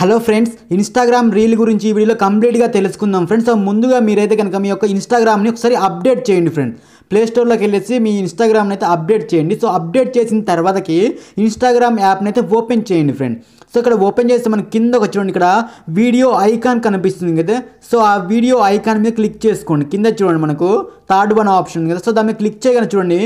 Hello friends Instagram reel గురించి ఈ వీడియోలో కంప్లీట్ గా తెలుసుకుందాం ఫ్రెండ్స్ సో ముందుగా మీరైతే గనుక మీ యొక్క ఇన్‌స్టాగ్రామ్ ని ఒకసారి అప్డేట్ చేయండి ఫ్రెండ్స్ ప్లే స్టోర్ లోకి వెళ్ళేసి మీ ఇన్‌స్టాగ్రామ్ ని అయితే అప్డేట్ చేయండి సో అప్డేట్ చేసిన తర్వాతకి ఇన్‌స్టాగ్రామ్ యాప్ ని అయితే ఓపెన్ చేయండి ఫ్రెండ్స్ సో ఇక్కడ ఓపెన్ చేస్తే మనకి కిందకి వచ్చేండి ఇక్కడ వీడియో ఐకాన్ కనిపిస్తుంది కదా సో ఆ వీడియో ఐకాన్ మీద క్లిక్ చేసుకోండి కింద చూడండి మనకు థర్డ్ వన్ ఆప్షన్ కదా సో దాని మీద క్లిక్ చేయగానే చూడండి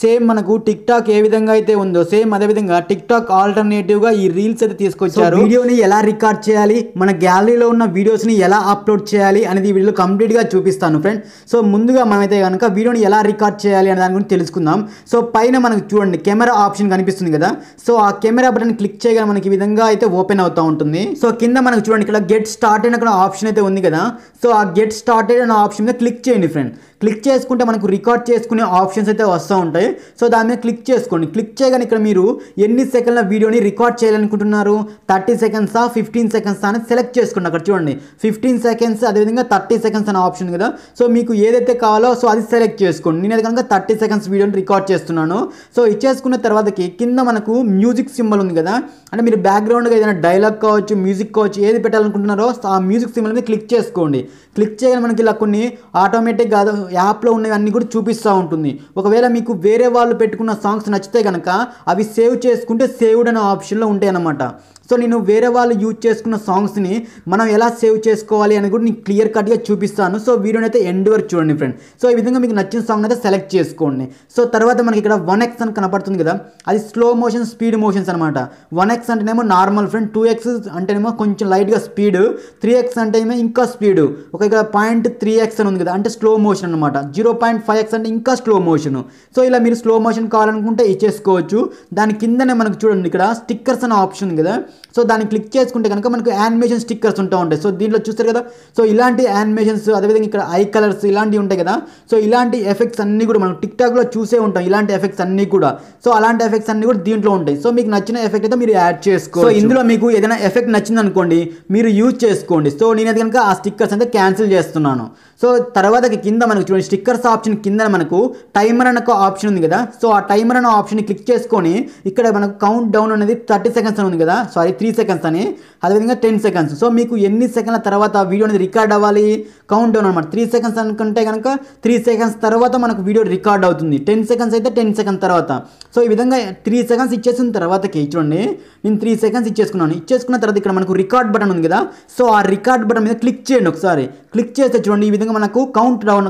సేమ్ మనకు టిక్ టాక్ ఏ విధంగా అయితే ఉందో సేమ్ అదే విధంగా టిక్ టాక్ ఆల్టర్నేటివ్ గా ఈ రీల్స్ అయితే తీసుకొచ్చారు వీడియోని ఎలా రికార్డ్ చేయాలి మన గ్యాలరీలో ఉన్న వీడియోస్ ని ఎలా అప్లోడ్ చేయాలి అనేది ఈ వీడియోలో కంప్లీట్ గా చూపిస్తాను ఫ్రెండ్ సో ముందుగా మనమైతే కనుక వీడియోని ఎలా రికార్డ్ చేయాలి అనే దాని గురించి తెలుసుకుందాం సో పైన మనకు చూడండి కెమెరా ఆప్షన్ కనిపిస్తుంది కదా సో ఆ కెమెరా బటన్ క్లిక్ చేయగానే మనకి ఈ విధంగా అయితే ఓపెన్ అవుతా ఉంటుంది సో కింద మనకు చూడండి ఇక్కడ గెట్ స్టార్టెడ్ అనే ఆప్షన్ అయితే ఉంది కదా సో ఆ గెట్ స్టార్టెడ్ అనే ఆప్షన్ మీద క్లిక్ చేయండి ఫ్రెండ్ క్లిక్ చేసుకుంటే మనకు రికార్డ్ చేసుకునే ఆప్షన్స్ అయితే వస్తూ ఉంటాయి సో దాని మీద క్లిక్ చేసుకోండి క్లిక్ చేయగానే ఇక్కడ మీరు ఎన్ని సెకండ్ల వీడియోని రికార్డ్ చేయాలనుకుంటున్నారు 30 సెకండ్సా 15 సెకండ్సా అని సెలెక్ట్ చేసుకోండి అక్కడ చూడండి 15 సెకండ్స్ అదేవిధంగా 30 సెకండ్స్ అనే ఆప్షన్ కదా సో మీకు ఏదైతే కావాలో సో అది సెలెక్ట్ చేసుకోండి నేనైతే కనుక 30 సెకండ్స్ వీడియోని రికార్డ్ చేస్తున్నాను సో ఇచ్చేసుకున్న తర్వాతకి కింద మనకు మ్యూజిక్ సింబల్ ఉంది కదా అంటే మీరు బ్యాక్గ్రౌండ్గా ఏదైనా డైలాగ్ కావచ్చు మ్యూజిక్ కావచ్చు ఏది పెట్టాలనుకుంటున్నారో ఆ మ్యూజిక్ సింబల్ మీద క్లిక్ చేసుకోండి క్లిక్ చేయగానే మనకి ఇలా కొన్ని ఆటోమేటిక్గా యాప్లో ఉన్నవన్నీ కూడా చూపిస్తూ ఉంటుంది ఒకవేళ మీకు వేరే వాళ్ళు పెట్టుకున్న సాంగ్స్ నచ్చితే కనుక అవి సేవ్ చేసుకుంటే సేవ్డ్ అనే ఆప్షన్లో ఉంటాయి అన్నమాట సో నేను వేరే వాళ్ళు యూజ్ చేసుకున్న సాంగ్స్ని మనం ఎలా సేవ్ చేసుకోవాలి అని కూడా నేను క్లియర్ కట్గా చూపిస్తాను సో వీడియోని అయితే ఎండ్ వరకు చూడండి ఫ్రెండ్ సో ఈ విధంగా మీకు నచ్చిన సాంగ్ అయితే సెలెక్ట్ చేసుకోండి సో తర్వాత మనకి ఇక్కడ 1x అని కనపడుతుంది కదా అది స్లో మోషన్ స్పీడ్ మోషన్స్ అనమాట 1x అంటేనేమో నార్మల్ ఫ్రెండ్ 2x అంటేనేమో కొంచెం లైట్గా స్పీడ్ 3x అంటేనేమో ఇంకా స్పీడ్ ఒక ఇక్కడ 0.3x అని ఉంది కదా అంటే స్లో మోషన్ అనమాట 0.5x అంటే ఇంకా స్లో మోషన్ సో ఇలా మీరు స్లో మోషన్ కావాలనుకుంటే ఇచ్చేసుకోవచ్చు దాని కిందనే మనకు చూడండి ఇక్కడ స్టిక్కర్స్ అనే ఆప్షన్ కదా సో దాన్ని క్లిక్ చేసుకుంటే కనుక మనకు యానిమేషన్ స్టిక్కర్స్ ఉంటూ ఉంటాయి సో దీంట్లో చూస్తారు కదా సో ఇలాంటి యానిమేషన్స్ అదేవిధంగా ఇక్కడ ఐ కలర్స్ ఇలాంటివి ఉంటాయి కదా సో ఇలాంటి ఎఫెక్ట్స్ అన్నీ కూడా మనం టిక్ టాక్లో చూసే ఉంటాం ఇలాంటి ఎఫెక్ట్స్ అన్నీ కూడా సో అలాంటి ఎఫెక్ట్స్ అన్నీ కూడా దీంట్లో ఉంటాయి సో మీకు నచ్చిన ఎఫెక్ట్ అయితే మీరు యాడ్ చేసుకోవచ్చు సో ఇందులో మీకు ఏదైనా ఎఫెక్ట్ నచ్చింది అనుకోండి మీరు యూజ్ చేసుకోండి సో నేనైతే కనుక ఆ స్టిక్కర్స్ అయితే క్యాన్సిల్ చేస్తున్నాను సో తర్వాత కింద మనకు చూడండి స్టిక్కర్స్ ఆప్షన్ కింద మనకు టైమర్ అనే ఆప్షన్ ఉంది కదా సో ఆ టైమర్ అనే ఆప్షన్ క్లిక్ చేసుకొని ఇక్కడ మనకు కౌంట్ డౌన్ అనేది 30 సెకండ్స్ అని ఉంది కదా సారీ 3 సెకండ్స్ అని అదేవిధంగా 10 సెకండ్స్ సో మీకు ఎన్ని సెకండ్ల తర్వాత వీడియో అనేది రికార్డ్ అవ్వాలి కౌంట్ డౌన్ అనమాట 3 సెకండ్స్ అనుకుంటే కనుక 3 సెకండ్స్ తర్వాత మనకు వీడియో రికార్డ్ అవుతుంది 10 సెకండ్స్ అయితే 10 సెకండ్స్ తర్వాత సో ఈ విధంగా 3 సెకండ్స్ ఇచ్చేసిన తర్వాతకి చూడండి నేను 3 సెకండ్స్ ఇచ్చేసుకున్నాను ఇచ్చేసుకున్న తర్వాత ఇక్కడ మనకు రికార్డ్ బటన్ ఉంది కదా సో ఆ రికార్డ్ బటన్ మీద క్లిక్ చేయండి ఒకసారి క్లిక్ చేస్తే చూడండి ఈ విధంగా మనకు కౌంట్ డౌన్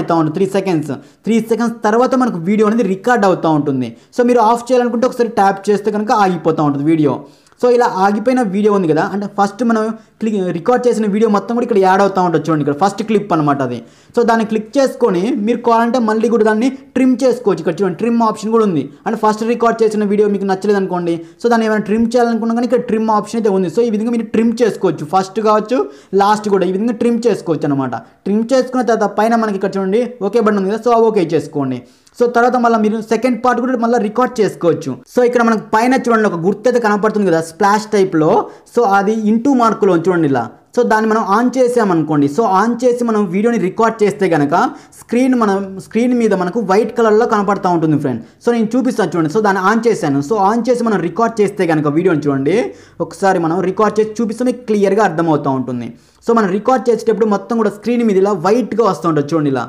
అవుతూ ఉంటుంది 3 సెకండ్స్ తర్వాత మనకు వీడియో అనేది రికార్డ్ అవుతూ ఉంటుంది సో మీరు ఆఫ్ చేయాలనుకుంటే ఒకసారి ట్యాప్ చేస్తే కనుక ఆగిపోతూ ఉంటుంది వీడియో సో ఇలా ఆగిపోయిన వీడియో ఉంది కదా అంటే ఫస్ట్ మనం రికార్డ్ చేసిన వీడియో మొత్తం కూడా ఇక్కడ యాడ్ అవుతూ ఉంటుంది చూడండి ఇక్కడ ఫస్ట్ క్లిప్ అనమాట అది సో దాన్ని క్లిక్ చేసుకొని మీరు కావాలంటే మళ్ళీ కూడా దాన్ని ట్రిమ్ చేసుకోవచ్చు ఇక్కడ చూడండి ట్రిమ్ ఆప్షన్ కూడా ఉంది అంటే ఫస్ట్ రికార్డ్ చేసిన వీడియో మీకు నచ్చలేదు అనుకోండి సో దాన్ని ఏమైనా ట్రిమ్ చేయాలనుకున్నా కానీ ఇక్కడ ట్రిమ్ ఆప్షన్ అయితే ఉంది సో ఈ విధంగా మీరు ట్రిమ్ చేసుకోవచ్చు ఫస్ట్ కావచ్చు లాస్ట్ కూడా ఈ విధంగా ట్రిమ్ చేసుకోవచ్చు అనమాట ట్రిమ్ చేసుకున్న తర్వాత పైన మనకి ఇక్కడ చూడండి ఓకే బటన్ ఉంది కదా సో ఓకే చేసుకోండి సో తర్వాత మళ్ళీ మీరు సెకండ్ పార్ట్ కూడా మళ్ళీ రికార్డ్ చేసుకోవచ్చు సో ఇక్కడ మనకు పైన చూడండి ఒక గుర్తైతే కనపడుతుంది కదా స్ప్లాష్ టైప్లో సో అది ఇంటూ మార్కులో చూడండి ఇలా సో దాన్ని మనం ఆన్ చేసామనుకోండి సో ఆన్ చేసి మనం వీడియోని రికార్డ్ చేస్తే కనుక స్క్రీన్ మీద మనకు వైట్ కలర్లో కనపడుతూ ఉంటుంది ఫ్రెండ్ సో నేను చూపిస్తాను చూడండి సో దాన్ని ఆన్ చేశాను సో ఆన్ చేసి మనం రికార్డ్ చేస్తే కనుక వీడియోని చూడండి ఒకసారి మనం రికార్డ్ చేసి చూపిస్తే మీకు క్లియర్గా అర్థమవుతూ ఉంటుంది సో మనం రికార్డ్ చేసేటప్పుడు మొత్తం కూడా స్క్రీన్ మీద ఇలా వైట్గా వస్తూ ఉంటుంది చూడండి ఇలా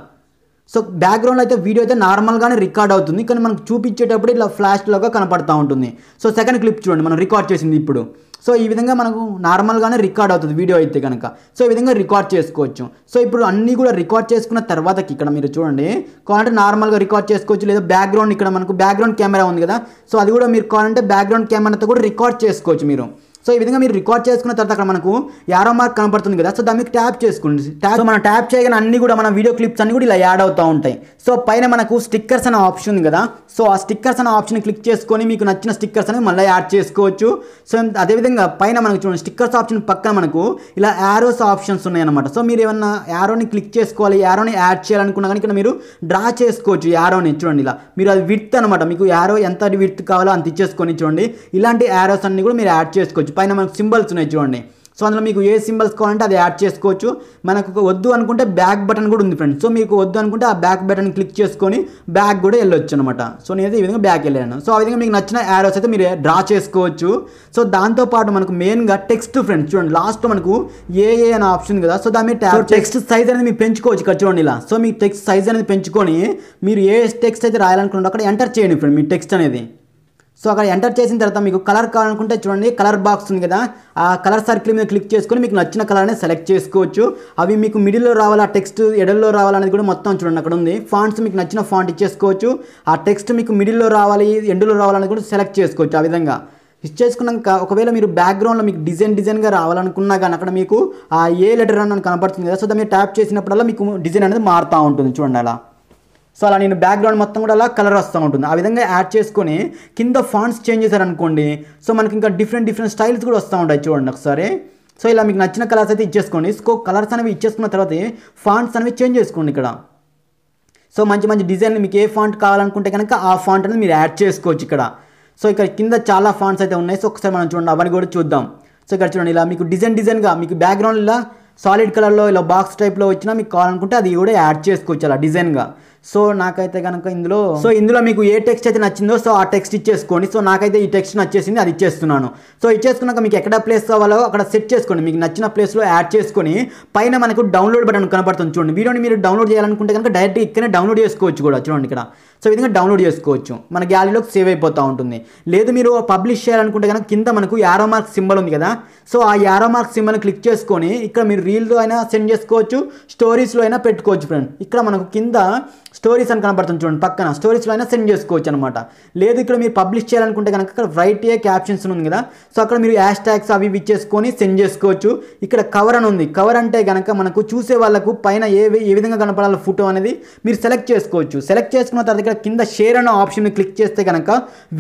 సో బ్యాక్గ్రౌండ్లో అయితే వీడియో అయితే నార్మల్గానే రికార్డ్ అవుతుంది కానీ మనకు చూపించేటప్పుడు ఇలా ఫ్లాష్లాగా కనపడుతూ ఉంటుంది సో సెకండ్ క్లిప్ చూడండి మనం రికార్డ్ చేసింది ఇప్పుడు సో ఈ విధంగా మనకు నార్మల్గానే రికార్డ్ అవుతుంది వీడియో అయితే కనుక సో ఈ విధంగా రికార్డ్ చేసుకోవచ్చు సో ఇప్పుడు అన్నీ కూడా రికార్డ్ చేసుకున్న తర్వాతకి ఇక్కడ మీరు చూడండి కావాలంటే నార్మల్గా రికార్డ్ చేసుకోవచ్చు లేదా బ్యాక్గ్రౌండ్ ఇక్కడ మనకు బ్యాక్గ్రౌండ్ కెమెరా ఉంది కదా సో అది కూడా మీరు కావాలంటే బ్యాక్గ్రౌండ్ కెమెరాతో కూడా రికార్డ్ చేసుకోవచ్చు మీరు సో ఈ విధంగా మీరు రికార్డ్ చేసుకున్న తర్వాత అక్కడ మనకు యారో మార్క్ కనపడుతుంది కదా సో దాన్ని మీకు ట్యాప్ చేసుకోండి ట్యాప్ మనం ట్యాప్ చేయగానే అన్ని కూడా మన వీడియో క్లిప్స్ అన్ని కూడా ఇలా యాడ్ అవుతూ ఉంటాయి సో పైన మనకు స్టిక్కర్స్ అనే ఆప్షన్ ఉంది కదా సో ఆ స్టిక్కర్స్ అనే ఆప్షన్ క్లిక్ చేసుకొని మీకు నచ్చిన స్టిక్కర్స్ అనేవి మళ్ళీ యాడ్ చేసుకోవచ్చు సో అదేవిధంగా పైన మనకు చూడండి స్టిక్కర్స్ ఆప్షన్ పక్కన మనకు ఇలా యారోస్ ఆప్షన్స్ ఉన్నాయన్నమాట సో మీరు ఏమన్నా యారోని క్లిక్ చేసుకోవాలి యారోని యాడ్ చేయాలనుకున్నా కానీ ఇక్కడ మీరు డ్రా చేసుకోవచ్చు యారోని చూడండి ఇలా మీరు అది విడ్త్ అనమాట మీకు యారో ఎంత విడ్త్ కావాలో అంత ఇచ్చేసుకొని చూడండి ఇలాంటి యారోస్ అన్ని కూడా మీరు యాడ్ చేసుకోవచ్చు పైన మనకు సింబల్స్ ఉన్నాయి చూడండి సో అందులో మీకు ఏ సింబల్స్ కావాలంటే అది యాడ్ చేసుకోవచ్చు. మనకు వద్దు అనుకుంటే బ్యాక్ బటన్ కూడా ఉంది ఫ్రెండ్స్. సో మీకు వద్దు అనుకుంటే ఆ బ్యాక్ బటన్ క్లిక్ చేసుకొని బ్యాక్ కూడా వెళ్ళొచ్చు అనమాట. సో నేనైతే ఈ విధంగా బ్యాక్ వెళ్ళాను. సో ఆ విధంగా మీకు నచ్చిన యారోస్ అయితే మీరు డ్రా చేసుకోవచ్చు. సో దాంతోపాటు మనకు మెయిన్గా టెక్స్ట్ ఫ్రెండ్స్ చూడండి, లాస్ట్ మనకు ఏ అనే ఆప్షన్ కదా, సో దాని మీద టెక్స్ట్ సైజ్ అనేది మీరు పెంచుకోవచ్చు ఇక్కడ చూడండి ఇలా. సో మీ టెక్స్ట్ సైజ్ అనేది పెంచుకొని మీరు ఏ టెక్స్ట్ అయితే రాయాలనుకుంటున్నారో అక్కడ ఎంటర్ చేయండి ఫ్రెండ్ మీ టెక్స్ట్ అనేది. సో అక్కడ ఎంటర్ చేసిన తర్వాత మీకు కలర్ కావాలనుకుంటే చూడండి కలర్ బాక్స్ ఉంది కదా, ఆ కలర్ సర్కిల్ మీద క్లిక్ చేసుకొని మీకు నచ్చిన కలర్ని సెలెక్ట్ చేసుకోవచ్చు. అవి మీకు మిడిల్లో రావాలా టెక్స్ట్ ఎడల్లో రావాలనేది కూడా మొత్తం చూడండి అక్కడ ఉంది. ఫాంట్స్ మీకు నచ్చిన ఫాంట్ ఇచ్చేసుకోవచ్చు. ఆ టెక్స్ట్ మీకు మిడిల్లో రావాలి ఎండులో రావాలనేది కూడా సెలెక్ట్ చేసుకోవచ్చు. ఆ విధంగా ఇచ్చేసుకున్నాక ఒకవేళ మీరు బ్యాక్గ్రౌండ్లో మీకు డిజైన్గా రావాలనుకున్నా కానీ అక్కడ మీకు ఆ ఏ లెటర్ అని కనపడుతుంది కదా, సో దాన్ని ట్యాప్ చేసినప్పుడల్లా మీకు డిజైన్ అనేది మారుతూ ఉంటుంది చూడండి అలా. సో అలా నేను బ్యాక్గ్రౌండ్ మొత్తం కూడా అలా కలర్ వస్తూ ఉంటుంది. ఆ విధంగా యాడ్ చేసుకొని కింద ఫాంట్స్ చేంజ్ చేశారనుకోండి, సో మనకి ఇంకా డిఫరెంట్ స్టైల్స్ కూడా వస్తూ ఉంటాయి చూడండి ఒకసారి. సో ఇలా మీకు నచ్చిన కలర్స్ అయితే ఇచ్చేసుకోండి. సో కలర్స్ అనేవి ఇచ్చేసుకున్న తర్వాత ఫాంట్స్ అనేవి చేంజ్ చేసుకోండి ఇక్కడ. సో మంచి డిజైన్ మీకు ఏ ఫాంట్ కావాలనుకుంటే కనుక ఆ ఫాంట్ అనేది మీరు యాడ్ చేసుకోవచ్చు ఇక్కడ. సో ఇక్కడ కింద చాలా ఫాంట్స్ అయితే ఉన్నాయి. సో ఒకసారి మనం చూడండి అవన్నీ కూడా చూద్దాం. సో ఇక్కడ చూడండి ఇలా మీకు డిజైన్గా మీకు బ్యాక్గ్రౌండ్ ఇలా సాలిడ్ కలర్లో ఇలా బాక్స్ టైప్లో వచ్చినా మీకు కావాలనుకుంటే అది కూడా యాడ్ చేసుకోవచ్చు అలా డిజైన్గా. సో నాకైతే కనుక ఇందులో మీకు ఏ టెక్స్ట్ అయితే నచ్చిందో సో ఆ టెక్స్ట్ ఇచ్చేసుకోండి. సో నాకైతే ఈ టెక్స్ట్ నచ్చేసింది అది ఇచ్చేస్తున్నాను. సో ఇచ్చేసుకున్నాక మీకు ఎక్కడ ప్లేస్ కావాలో అక్కడ సెట్ చేసుకోండి. మీకు నచ్చిన ప్లేస్లో యాడ్ చేసుకొని పైన మనకు డౌన్లోడ్ బటన్ కనపడుతుంది చూడండి. వీడియోని మీరు డౌన్లోడ్ చేయాలనుకుంటే కనుక డైరెక్ట్ ఇక్కడనే డౌన్లోడ్ చేసుకోవచ్చు కూడా చూడండి ఇక్కడ. సో ఈ విధంగా డౌన్లోడ్ చేసుకోవచ్చు, మన గ్యాలరీలోకి సేవ్ అయిపోతూ ఉంటుంది. లేదు మీరు పబ్లిష్ చేయాలనుకుంటే కనుక కింద మనకు యారో మార్క్ సింబల్ ఉంది కదా, సో ఆ యారో మార్క్ సింబల్ని క్లిక్ చేసుకొని ఇక్కడ మీరు రీల్లో అయినా సెండ్ చేసుకోవచ్చు, స్టోరీస్లో అయినా పెట్టుకోవచ్చు ఫ్రెండ్. ఇక్కడ మనకు కింద స్టోరీస్ అని కనబడుతుంది చూడండి పక్కన, స్టోరీస్లో అయినా సెండ్ చేసుకోవచ్చు అనమాట. లేదు ఇక్కడ మీరు పబ్లిష్ చేయాలనుకుంటే కనుక ఇక్కడ రైట్ ఏ క్యాప్షన్స్ ఉంది కదా, సో అక్కడ మీరు హ్యాష్ ట్యాగ్స్ అవి ఇవి చేసుకొని సెండ్ చేసుకోవచ్చు. ఇక్కడ కవర్ అని ఉంది. కవర్ అంటే కనుక మనకు చూసే వాళ్ళకు పైన ఏ విధంగా కనపడాలి ఫోటో అనేది మీరు సెలెక్ట్ చేసుకోవచ్చు. సెలెక్ట్ చేసుకున్న తర్వాత ఇక్కడ కింద షేర్ అనే ఆప్షన్ క్లిక్ చేస్తే కనుక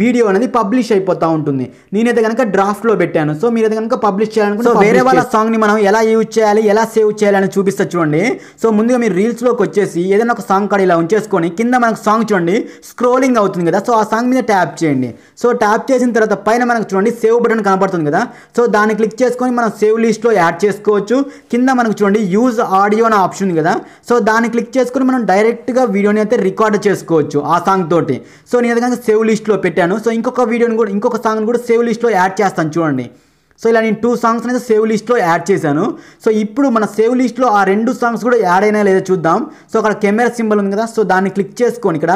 వీడియో అనేది పబ్లిష్ అయిపోతూ ఉంటుంది. నేనైతే కనుక డ్రాఫ్ట్లో పెట్టాను. సో మీరైతే కనుక పబ్లిష్ చేయాలనుకుంటే వేరే వాళ్ళ సాంగ్ని మనం ఎలా యూజ్ చేయాలి ఎలా సేవ్ చేయాలి అని చూపిస్తా చూడండి. సో ముందుగా మీరు రీల్స్లోకి వచ్చేసి ఏదైనా ఒక సాంగ్ కాడ ఇలా ఉంచేసుకొని కింద మనకు సాంగ్ చూడండి స్క్రోలింగ్ అవుతుంది కదా, సో ఆ సాంగ్ మీద ట్యాప్ చేయండి. సో ట్యాప్ చేసిన తర్వాత పైన మనకు చూడండి సేవ్ బటన్ కనబడుతుంది కదా, సో దాన్ని క్లిక్ చేసుకొని మనం సేవ్ లిస్ట్లో యాడ్ చేసుకోవచ్చు. కింద మనకు చూడండి యూజ్ ఆడియో అనే ఆప్షన్ ఉంది కదా, సో దాన్ని క్లిక్ చేసుకొని మనం డైరెక్ట్గా వీడియోని అయితే రికార్డ్ చేసుకోవచ్చు ఆ సాంగ్ తోటి. సో నేను కనుక సేవ్ లిస్ట్లో పెట్టాను. సో ఇంకొక సాంగ్ని కూడా సేవ్ లిస్ట్లో యాడ్ చేస్తాను చూడండి. సో ఇలా నేను 2 సాంగ్స్ అనేది సేవ్ లిస్ట్లో యాడ్ చేశాను. సో ఇప్పుడు మన సేవ్ లిస్ట్లో ఆ 2 సాంగ్స్ కూడా యాడ్ అయినా లేదా చూద్దాం. సో అక్కడ కెమెరా సింబల్ ఉంది కదా, సో దాన్ని క్లిక్ చేసుకొని ఇక్కడ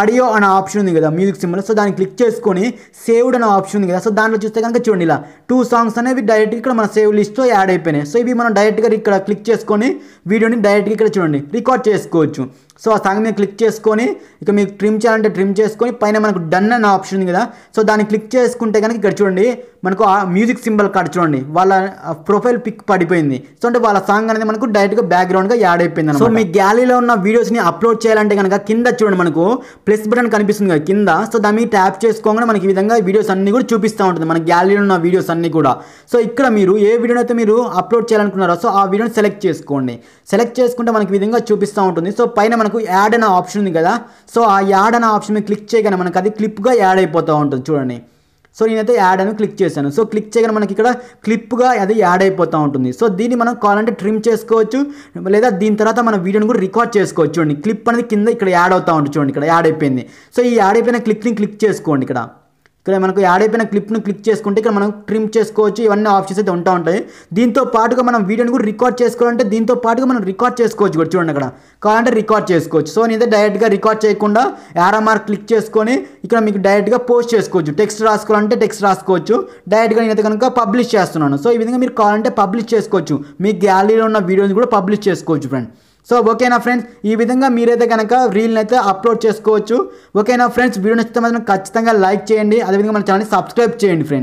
ఆడియో అనే ఆప్షన్ ఉంది కదా మ్యూజిక్ సింబల్, సో దాన్ని క్లిక్ చేసుకొని సేవ్డ్ అనే ఆప్షన్ ఉంది కదా, సో దాంట్లో చూస్తే కనుక చూడండి ఇలా 2 సాంగ్స్ అనేవి డైరెక్ట్గా ఇక్కడ మన సేవ్ లిస్ట్లో యాడ్ అయిపోయినాయి. సో ఇవి మనం డైరెక్ట్గా ఇక్కడ క్లిక్ చేసుకొని వీడియోని డైరెక్ట్గా ఇక్కడ చూడండి రికార్డ్ చేసుకోవచ్చు. సో ఆ సాంగ్ మీద క్లిక్ చేసుకొని ఇక మీకు ట్రిమ్ చేయాలంటే ట్రిమ్ చేసుకొని పైన మనకు డన్ అనే ఆప్షన్ ఉంది కదా, సో దాన్ని క్లిక్ చేసుకుంటే కనుక ఇక్కడ చూడండి మనకు ఆ మ్యూజిక్ సింబల్ కాడ చూడండి వాళ్ళ ప్రొఫైల్ పిక్ పడిపోయింది. సో అంటే వాళ్ళ సాంగ్ అనేది మనకు డైరెక్ట్గా బ్యాక్గ్రౌండ్గా యాడ్ అయిపోయింది. సో మీ గ్యాలరీలో ఉన్న వీడియోస్ని అప్లోడ్ చేయాలంటే కనుక కింద చూడండి మనకు ప్లస్ బటన్ కనిపిస్తుంది కదా కింద, సో దాన్ని ట్యాప్ చేసుకోగానే మనకి ఈ విధంగా వీడియోస్ అన్నీ కూడా చూపిస్తూ ఉంటుంది మన గ్యాలరీలో ఉన్న వీడియోస్ అన్నీ కూడా. సో ఇక్కడ మీరు ఏ వీడియోని అయితే మీరు అప్లోడ్ చేయాలనుకున్నారో సో ఆ వీడియోని సెలెక్ట్ చేసుకోండి. సెలెక్ట్ చేసుకుంటే మనకి ఈ విధంగా చూపిస్తూ ఉంటుంది. సో పైన మనకు యాడ్ అనే ఆప్షన్ ఉంది కదా, సో ఆ యాడ్ అనే ఆప్షన్ మీద క్లిక్ చేయగానే మనకు అది క్లిప్గా యాడ్ అయిపోతూ ఉంటుంది చూడండి. సో నేనైతే యాడ్ అని క్లిక్ చేశాను. సో క్లిక్ చేయగానే మనకి ఇక్కడ క్లిప్గా అది యాడ్ అయిపోతూ ఉంటుంది. సో దీన్ని మనం కావాలంటే ట్రిమ్ చేసుకోవచ్చు, లేదా దీని తర్వాత మన వీడియోని కూడా రికార్డ్ చేసుకోవచ్చు చూడండి. క్లిప్ అనేది కింద ఇక్కడ యాడ్ అవుతూ ఉంటుంది చూడండి, ఇక్కడ యాడ్ అయిపోయింది. సో ఈ యాడ్ అయిపోయిన క్లిప్ని క్లిక్ చేసుకోండి. ఇక్కడ మనకు యాడ్ అయిపోయిన క్లిప్ను క్లిక్ చేసుకుంటే ఇక్కడ మనం ట్రిమ్ చేసుకోవచ్చు. ఇవన్నీ ఆప్షన్స్ అయితే ఉంటా ఉంటాయి. దీంతో పాటుగా మనం వీడియోని కూడా రికార్డ్ చేసుకోవాలంటే దీంతో పాటుగా మనం రికార్డ్ చేసుకోవచ్చు కూడా చూడండి. అక్కడ కావాలంటే రికార్డ్ చేసుకోవచ్చు. సో నేనైతే డైరెక్ట్గా రికార్డ్ చేయకుండా యారో మార్క్ క్లిక్ చేసుకొని ఇక్కడ మీకు డైరెక్ట్గా పోస్ట్ చేసుకోవచ్చు. టెక్స్ట్ రాసుకోవాలంటే టెక్స్ట్ రాసుకోవచ్చు. డైరెక్ట్గా నేనైతే కనుక పబ్లిష్ చేస్తున్నాను. సో ఈ విధంగా మీరు కావాలంటే పబ్లిష్ చేసుకోవచ్చు. మీ గ్యాలరీలో ఉన్న వీడియోని కూడా పబ్లిష్ చేసుకోవచ్చు ఫ్రెండ్. సో ఓకేనా ఫ్రెండ్స్, ఈ విధంగా మీరైతే కనుక రీల్ని అయితే అప్లోడ్ చేసుకోవచ్చు. ఓకేనా ఫ్రెండ్స్, వీడియో నచ్చితే మాత్రం ఖచ్చితంగా లైక్ చేయండి. అదేవిధంగా మన ఛానల్ని సబ్స్క్రైబ్ చేయండి ఫ్రెండ్స్.